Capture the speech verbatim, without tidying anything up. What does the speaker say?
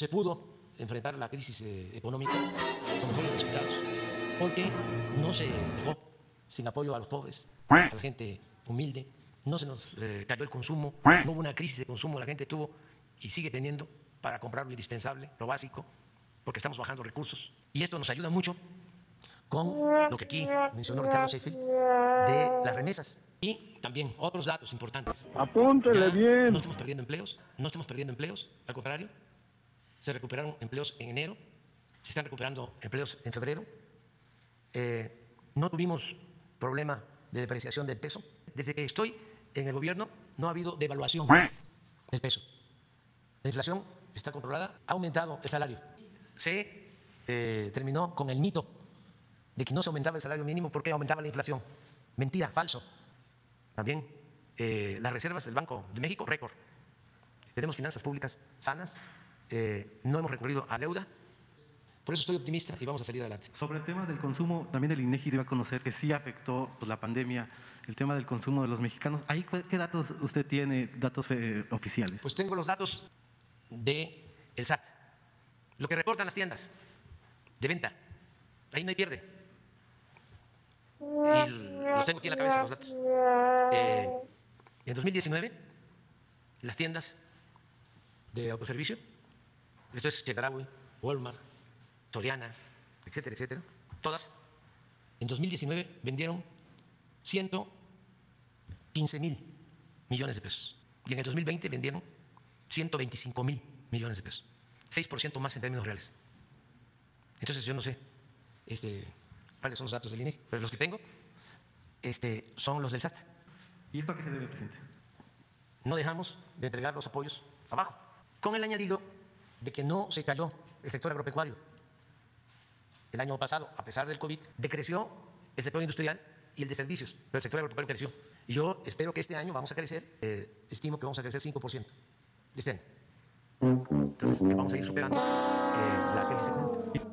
se pudo enfrentar la crisis económica como fueron los resultados, porque no se dejó sin apoyo a los pobres, a la gente humilde, no se nos eh, cayó el consumo, no hubo una crisis de consumo, la gente tuvo y sigue teniendo para comprar lo indispensable, lo básico, porque estamos bajando recursos. Y esto nos ayuda mucho con lo que aquí mencionó Ricardo Sheffield de las remesas. Y también otros datos importantes. Apúntele bien. No estamos perdiendo empleos, no estamos perdiendo empleos, al contrario, se recuperaron empleos en enero, se están recuperando empleos en febrero, eh, no tuvimos problema de depreciación del peso. Desde que estoy en el gobierno no ha habido devaluación del peso. La inflación está controlada, ha aumentado el salario. Se eh, terminó con el mito de que no se aumentaba el salario mínimo porque aumentaba la inflación. Mentira, falso. También eh, las reservas del Banco de México, récord. Tenemos finanzas públicas sanas, eh, no hemos recurrido a deuda. Por eso estoy optimista y vamos a salir adelante. Sobre el tema del consumo, también el Inegi dio a conocer que sí afectó pues, la pandemia, el tema del consumo de los mexicanos. ¿Ahí qué datos usted tiene, datos eh, oficiales? Pues tengo los datos del S A T, lo que reportan las tiendas de venta. Ahí no hay pierde. Y los tengo aquí en la cabeza los datos. Eh, en dos mil diecinueve, las tiendas de autoservicio, esto es Chedraui, Walmart, Soriana, etcétera, etcétera, todas en dos mil diecinueve vendieron ciento quince mil millones de pesos y en el dos mil veinte vendieron ciento veinticinco mil millones de pesos, seis por ciento más en términos reales. Entonces yo no sé este, cuáles son los datos del Inegi, pero los que tengo este, son los del S A T. ¿Y esto a qué se debe, presidente? No dejamos de entregar los apoyos abajo, con el añadido de que no se cayó el sector agropecuario. El año pasado, a pesar del COVID, decreció el sector industrial y el de servicios, pero el sector agropecuario creció. Y yo espero que este año vamos a crecer, eh, estimo que vamos a crecer cinco por ciento este año. Entonces, vamos a ir superando eh, la crisis económica.